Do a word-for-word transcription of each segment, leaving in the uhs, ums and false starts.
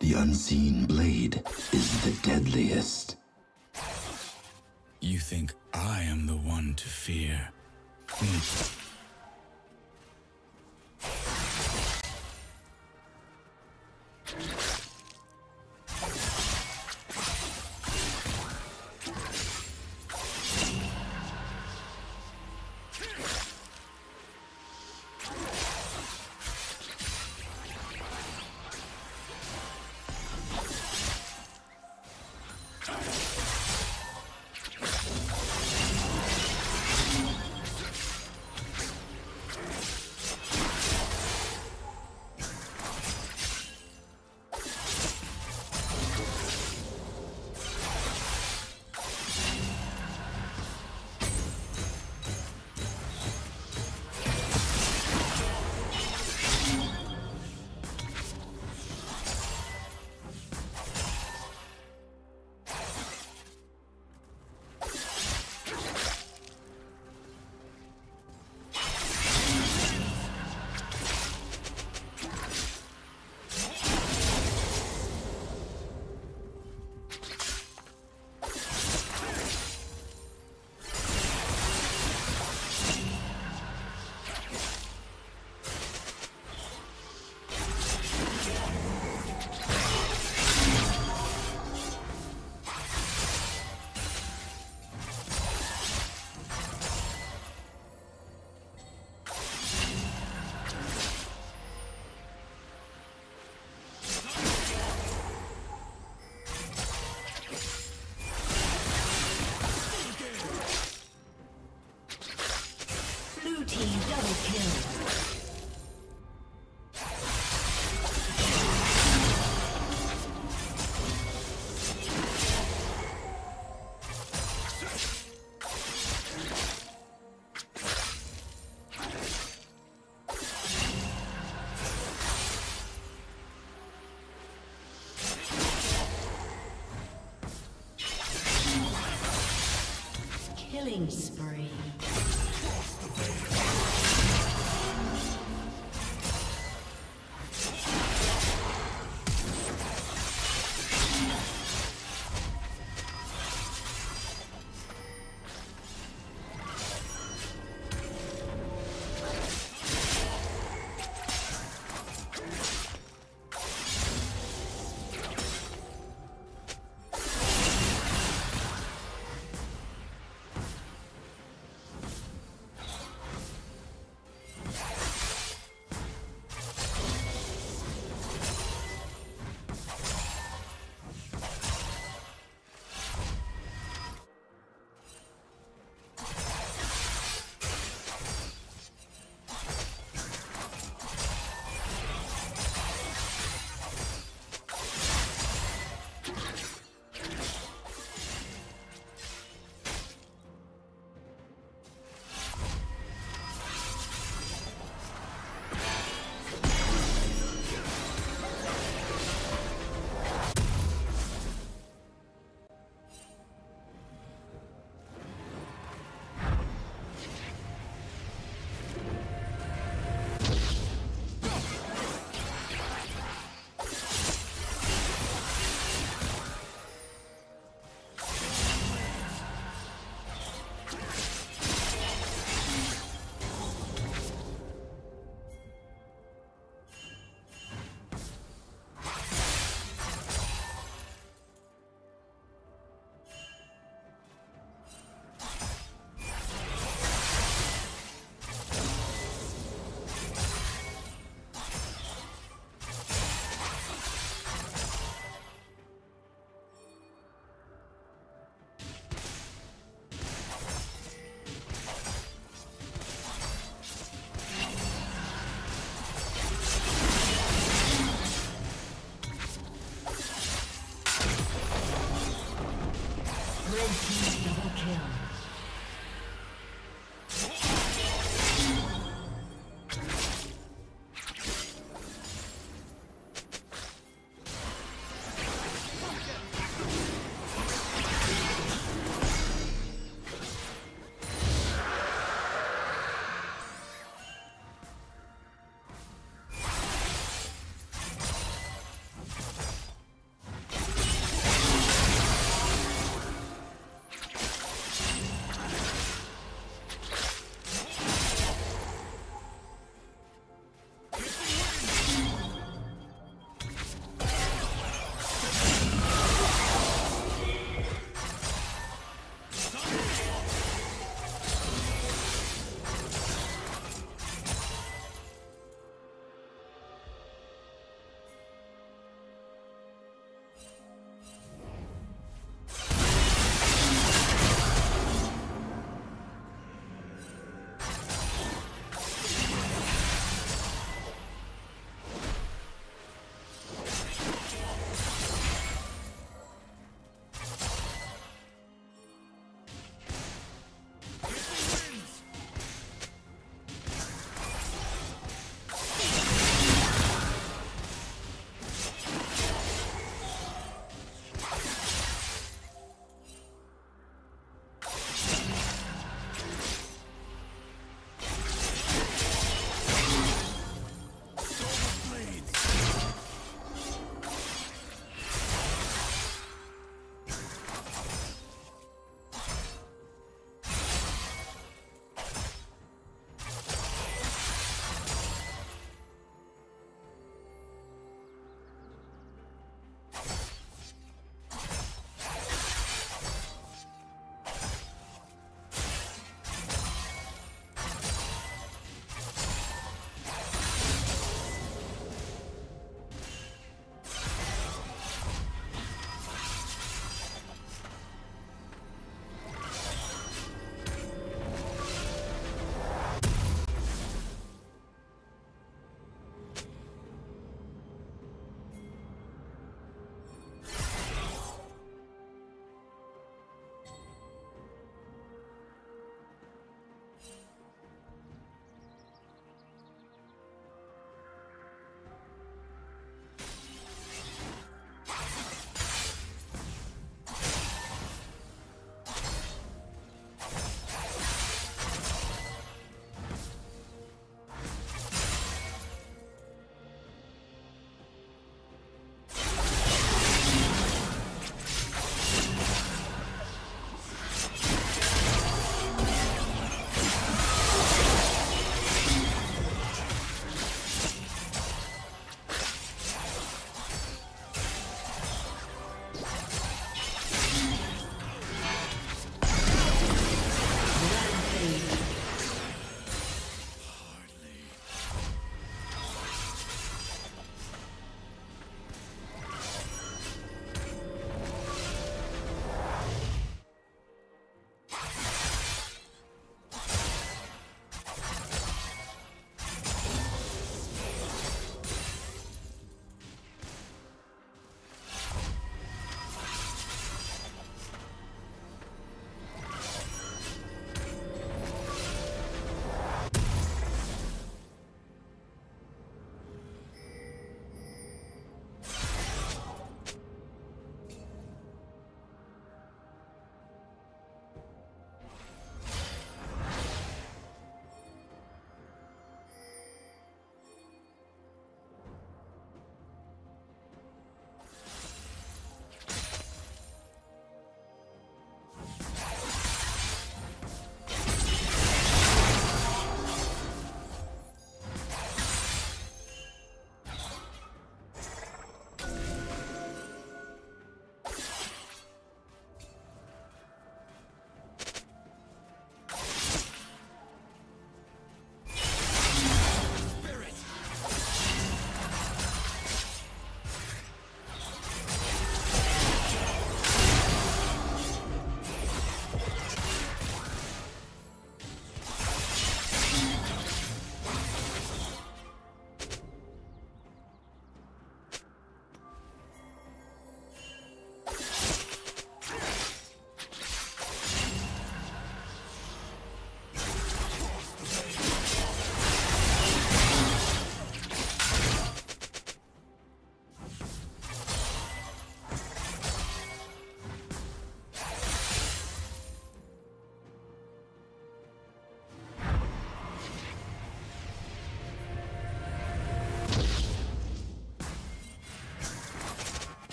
The unseen blade is the deadliest. You think I am the one to fear? Hmm. Killing spree.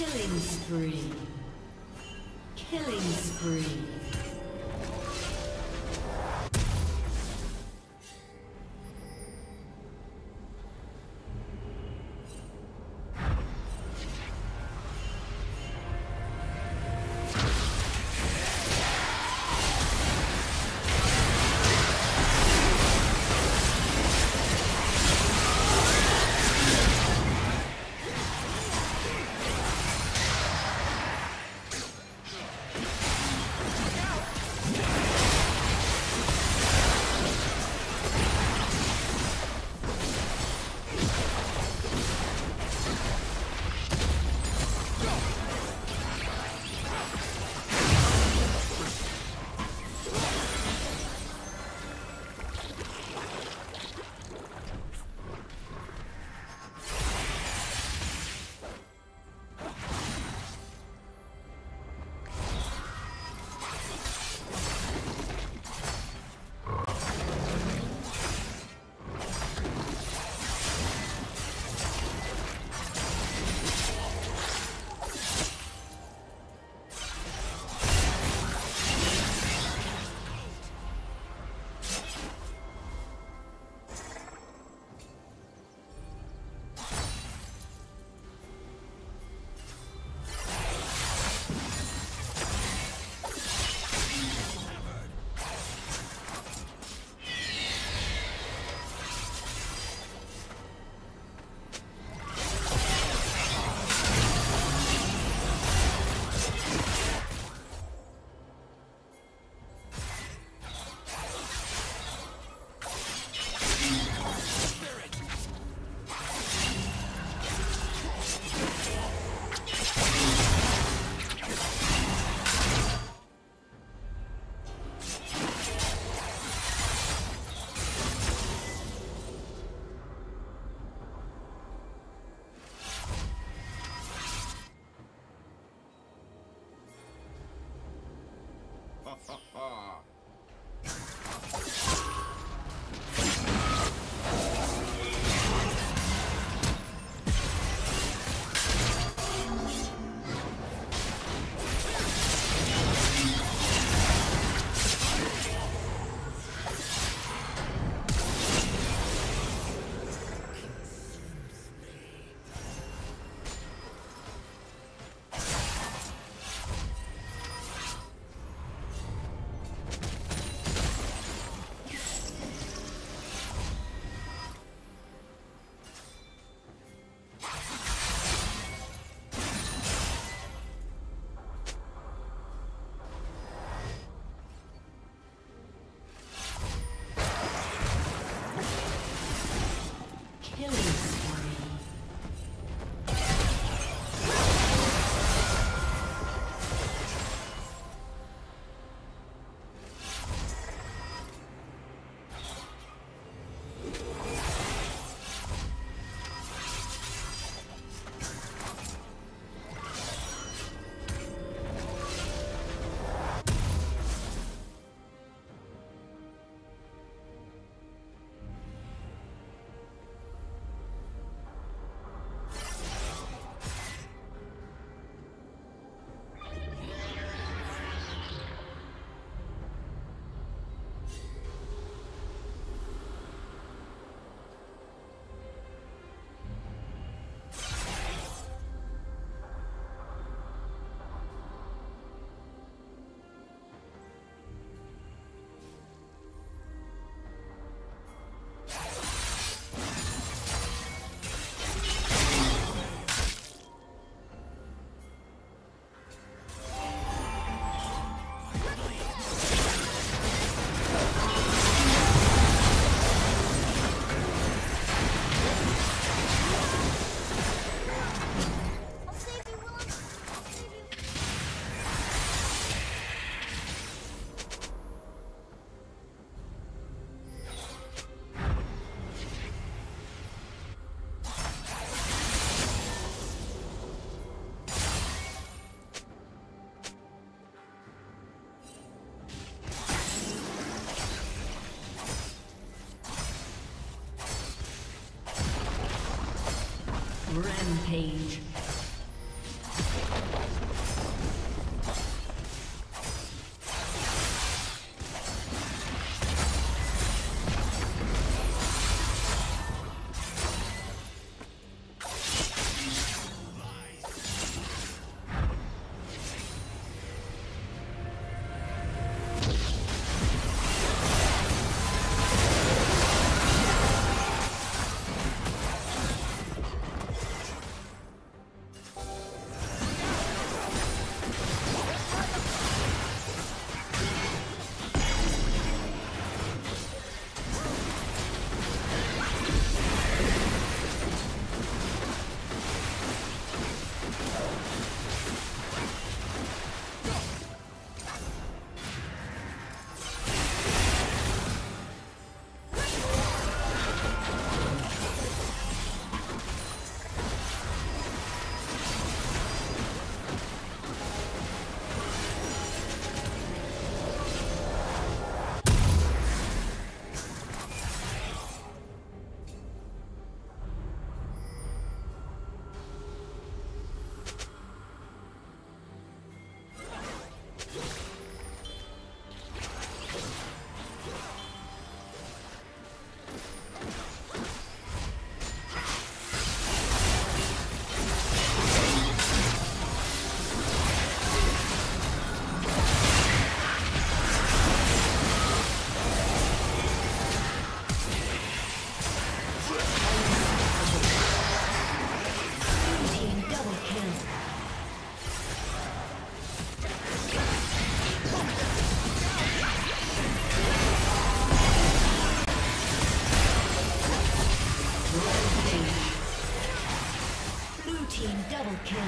Killing spree. Killing spree. Ha ha! Rampage. Team double kill.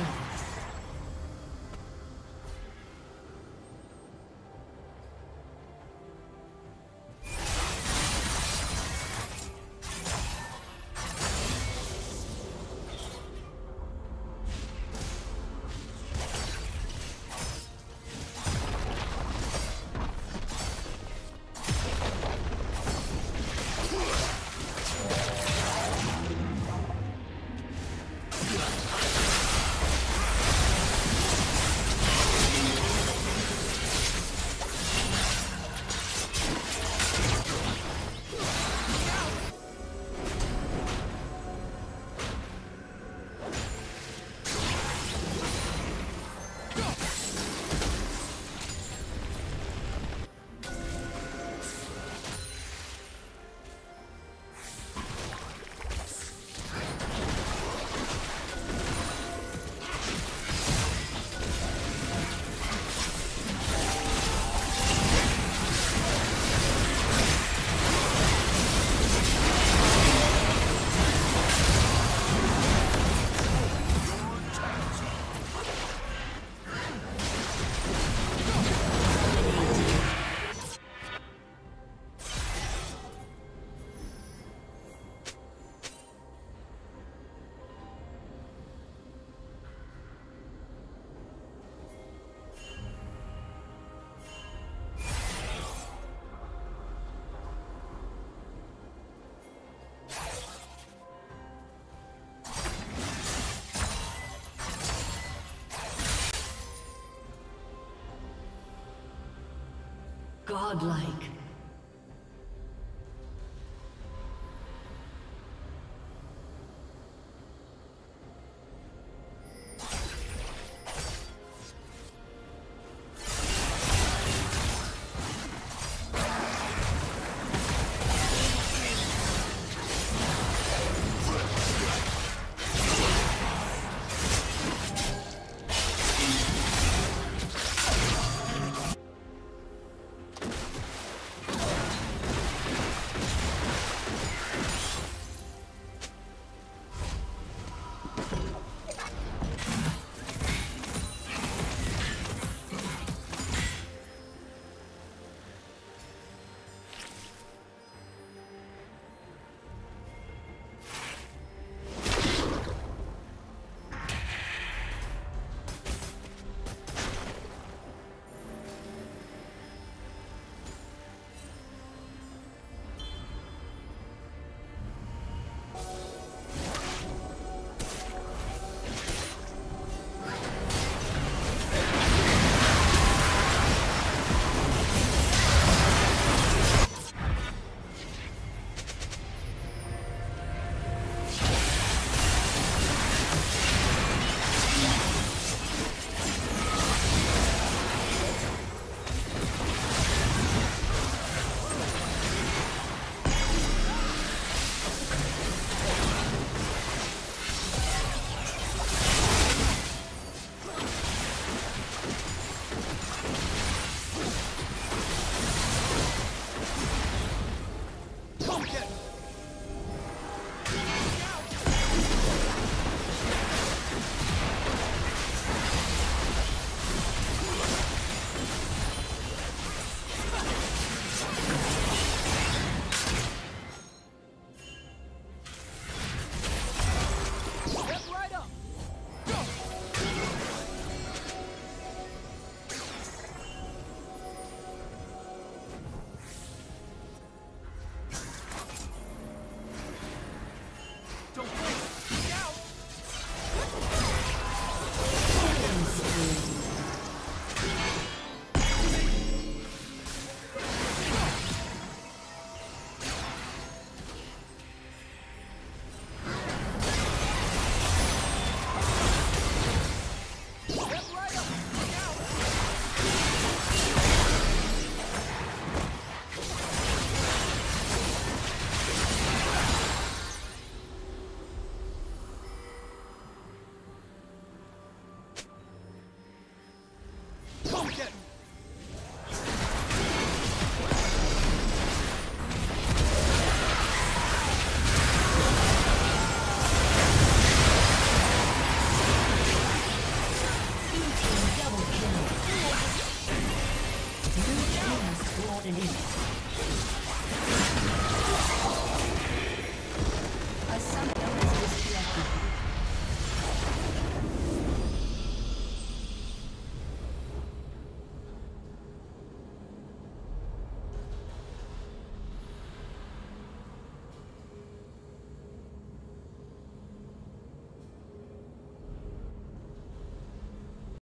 Godlike.